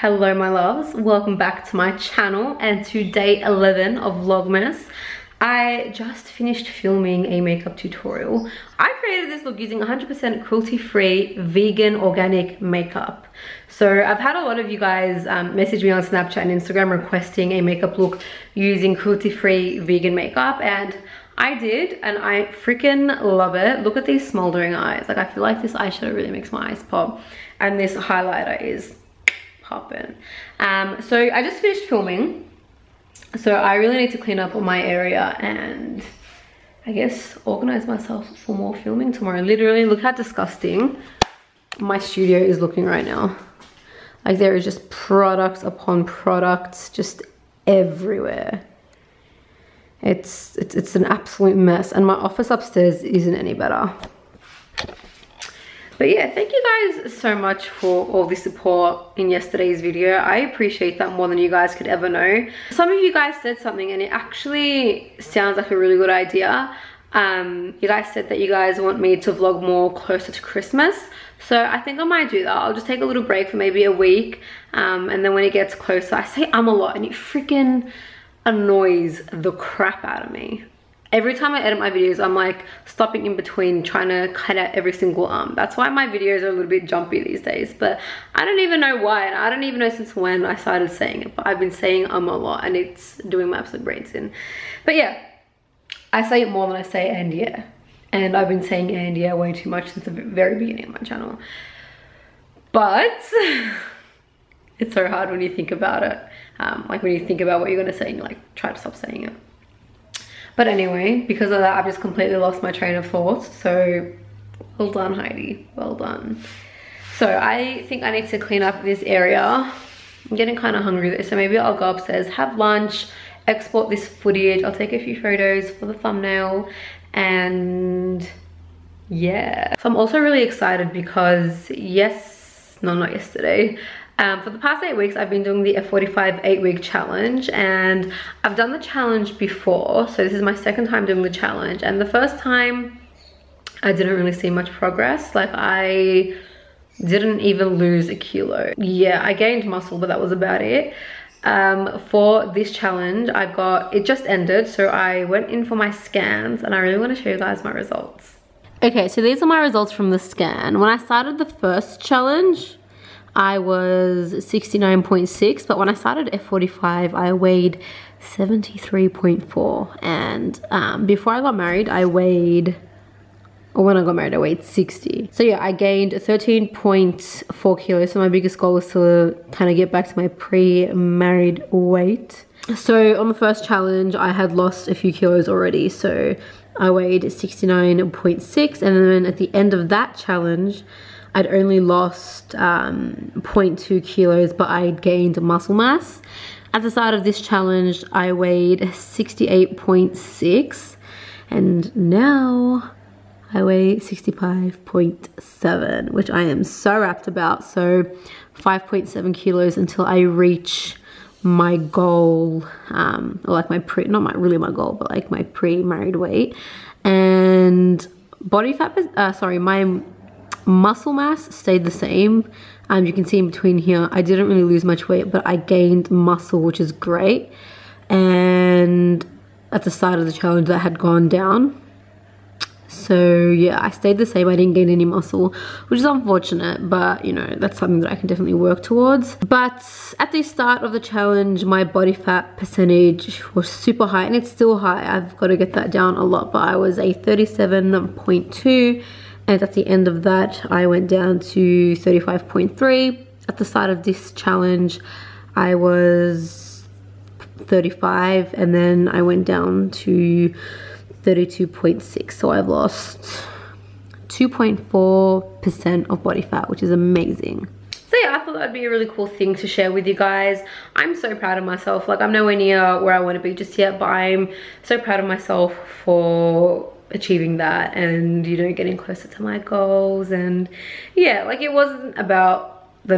Hello my loves, welcome back to my channel and to day 11 of Vlogmas. I just finished filming a makeup tutorial. I created this look using 100% cruelty-free vegan organic makeup. So I've had a lot of you guys message me on Snapchat and Instagram requesting a makeup look using cruelty-free vegan makeup, and I did, and I freaking love it. Look at these smoldering eyes. Like, I feel like this eyeshadow really makes my eyes pop, and this highlighter is popping. So I just finished filming, so I really need to clean up all my area and I guess organize myself for more filming tomorrow. Literally, look how disgusting my studio is looking right now. Like, there is just products upon products just everywhere. It's an absolute mess, and my office upstairs isn't any better. But yeah, thank you guys so much for all the support in yesterday's video. I appreciate that more than you guys could ever know. Some of you guys said something and it actually sounds like a really good idea. You guys said that you guys want me to vlog more closer to Christmas. So I think I might do that. I'll just take a little break for maybe a week. And then when it gets closer, I say a lot and it freaking annoys the crap out of me. Every time I edit my videos, I'm like stopping in between trying to cut out every single That's why my videos are a little bit jumpy these days, but I don't even know why, and I don't even know since when I started saying it, but I've been saying a lot and it's doing my absolute brains in. But yeah, I say it more than I say and yeah, and I've been saying and yeah way too much since the very beginning of my channel. But it's so hard when you think about it, like when you think about what you're gonna say and you like try to stop saying it. But anyway, because of that, I've just completely lost my train of thought. So, well done, Heidi. Well done. So, I think I need to clean up this area. I'm getting kind of hungry though, so maybe I'll go upstairs, have lunch, export this footage. I'll take a few photos for the thumbnail, and yeah. So, I'm also really excited because not yesterday. For the past 8 weeks, I've been doing the F45 8-week challenge, and I've done the challenge before, so this is my second time doing the challenge. And the first time, I didn't really see much progress. Like, I didn't even lose a kilo. Yeah, I gained muscle, but that was about it. For this challenge, it just ended, so I went in for my scans, and I really want to show you guys my results. Okay, so these are my results from the scan. When I started the first challenge, I was 69.6, but when I started F45, I weighed 73.4. And before I got married, when I got married, I weighed 60. So yeah, I gained 13.4 kilos. So my biggest goal was to kind of get back to my pre-married weight. So on the first challenge, I had lost a few kilos already. So I weighed 69.6. And then at the end of that challenge, I'd only lost 0.2 kilos, but I'd gained muscle mass. At the start of this challenge, I weighed 68.6, and now I weigh 65.7, which I am so rapt about. So 5.7 kilos until I reach my goal, or like my my pre-married weight. And body fat, my muscle mass stayed the same. You can see in between here, I didn't really lose much weight, but I gained muscle, which is great. And at the start of the challenge, that had gone down. So yeah, I stayed the same. I didn't gain any muscle, which is unfortunate, but you know, that's something that I can definitely work towards. But at the start of the challenge, my body fat percentage was super high, and it's still high. I've got to get that down a lot, but I was a 37.2. And at the end of that, I went down to 35.3. At the start of this challenge, I was 35, and then I went down to 32.6. So I've lost 2.4% of body fat, which is amazing. So yeah, I thought that would be a really cool thing to share with you guys. I'm so proud of myself. Like, I'm nowhere near where I want to be just yet, but I'm so proud of myself for achieving that, and you know, getting closer to my goals. And yeah, like, it wasn't about the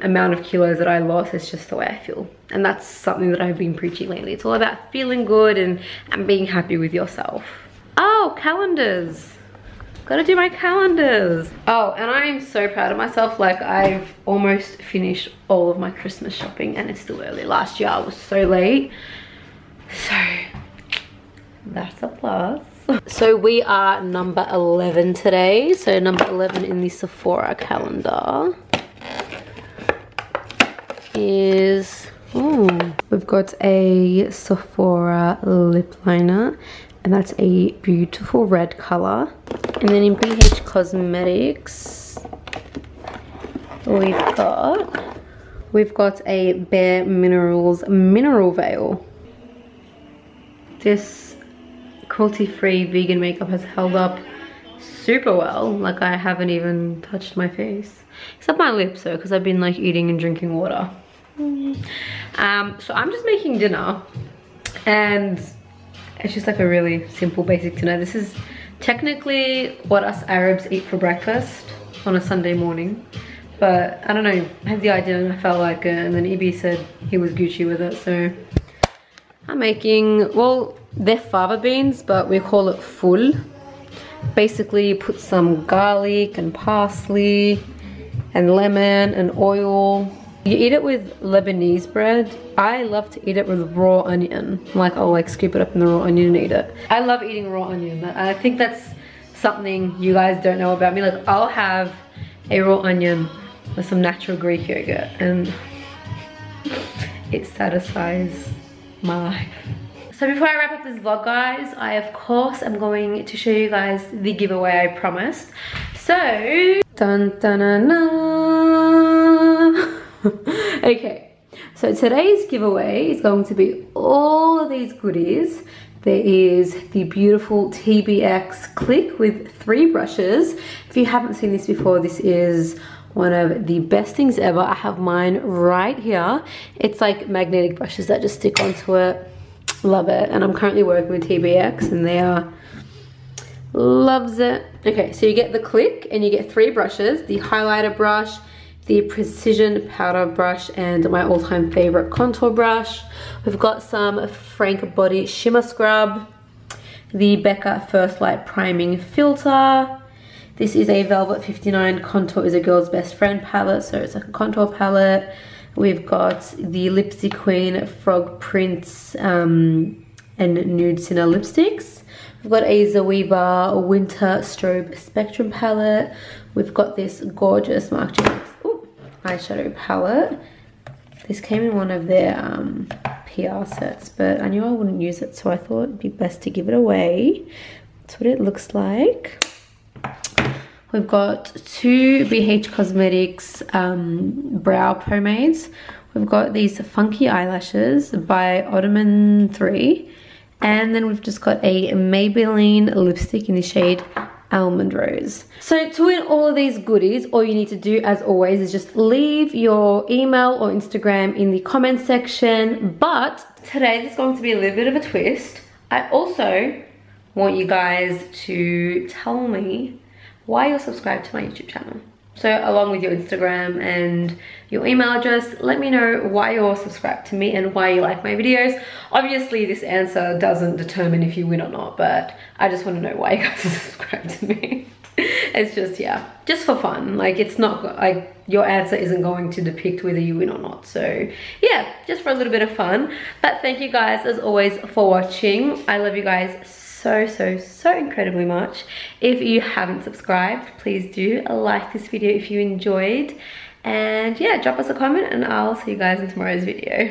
amount of kilos that I lost, it's just the way I feel, and that's something that I've been preaching lately. It's all about feeling good and being happy with yourself. Oh, calendars. Gotta do my calendars. Oh, and I'm so proud of myself. Like, I've almost finished all of my Christmas shopping and it's still early. Last year I was so late. So, that's a plus. So we are number 11 today. So number 11 in the Sephora calendar is, ooh, we've got a Sephora lip liner, and that's a beautiful red color. And then in BH Cosmetics, we've got a Bare Minerals mineral veil. This cruelty-free vegan makeup has held up super well. Like, I haven't even touched my face except my lips though, because I've been like eating and drinking water. So I'm just making dinner, and it's just like a really simple basic dinner. This is technically what us Arabs eat for breakfast on a Sunday morning, but I don't know, I had the idea and I felt like it, and then Ibi said he was Gucci with it, so I'm making, well, they're fava beans, but we call it ful. Basically, you put some garlic and parsley and lemon and oil. You eat it with Lebanese bread. I love to eat it with raw onion. Like, I'll like scoop it up in the raw onion and eat it. I love eating raw onion. I think that's something you guys don't know about me. Like, I'll have a raw onion with some natural Greek yogurt and it satisfies my life. So before I wrap up this vlog, guys, I of course am going to show you guys the giveaway I promised. So dun, dun, dun, dun. Okay, so today's giveaway is going to be all of these goodies. There is the beautiful TBX Click with 3 brushes. If you haven't seen this before, this is one of the best things ever. I have mine right here. It's like magnetic brushes that just stick onto it. Love it. And I'm currently working with TBX and they are... loves it. Okay, so you get the Click and you get 3 brushes. The highlighter brush, the precision powder brush, and my all-time favorite contour brush. We've got some Frank Body Shimmer Scrub. The Becca First Light Priming Filter. This is a Velvet 59 Contour is a Girl's Best Friend palette, so it's like a contour palette. We've got the Lipstick Queen Frog Prints and Nude Cinna lipsticks. We've got a Zawiva Winter Strobe Spectrum palette. We've got this gorgeous Marc Jacobs eyeshadow palette. This came in one of their PR sets, but I knew I wouldn't use it, so I thought it'd be best to give it away. That's what it looks like. We've got 2 BH Cosmetics brow pomades. We've got these funky eyelashes by Ottoman 3. And then we've just got a Maybelline lipstick in the shade Almond Rose. So to win all of these goodies, all you need to do, as always, is just leave your email or Instagram in the comment section. But today there's going to be a little bit of a twist. I also want you guys to tell me why you're subscribed to my YouTube channel. So along with your Instagram and your email address, let me know why you're subscribed to me and why you like my videos. Obviously this answer doesn't determine if you win or not, but I just want to know why you guys are subscribed to me. It's just, yeah, just for fun. Like, it's not like your answer isn't going to depict whether you win or not. So yeah, just for a little bit of fun. But thank you guys as always for watching. I love you guys so incredibly much. If you haven't subscribed, please do like this video if you enjoyed, and yeah, drop us a comment and I'll see you guys in tomorrow's video.